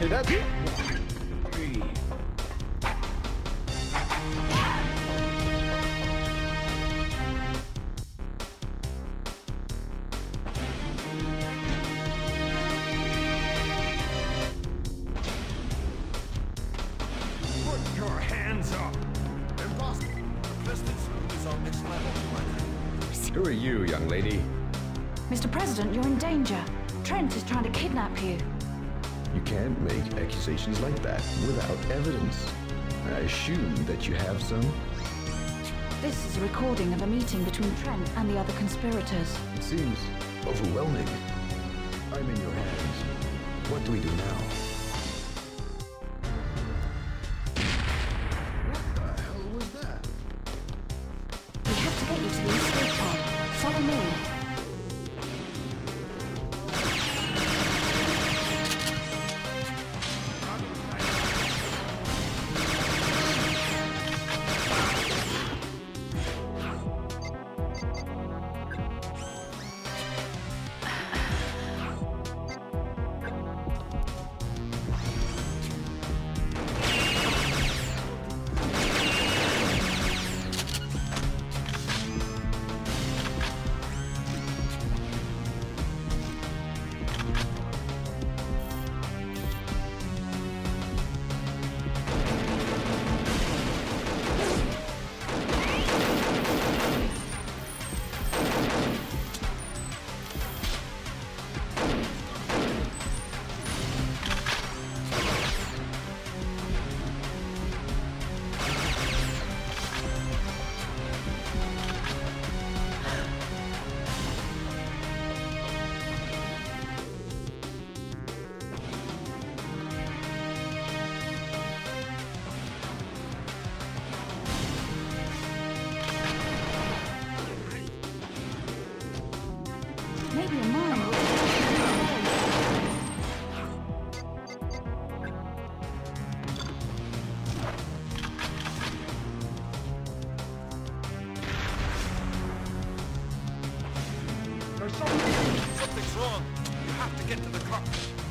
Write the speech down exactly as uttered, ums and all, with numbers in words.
Hey, that's it. Three. Put your hands up. Impossible. Resistance is on this level. Who are you, young lady? Mister President, you're in danger. Trent is trying to kidnap you. You can't make accusations like that without evidence. I assume that you have some? This is a recording of a meeting between Trent and the other conspirators. It seems overwhelming. I'm in your hands. What do we do now? What the hell was that? We have to get you to the escape pod. Follow me. Something's wrong. You have to get to the cockpit.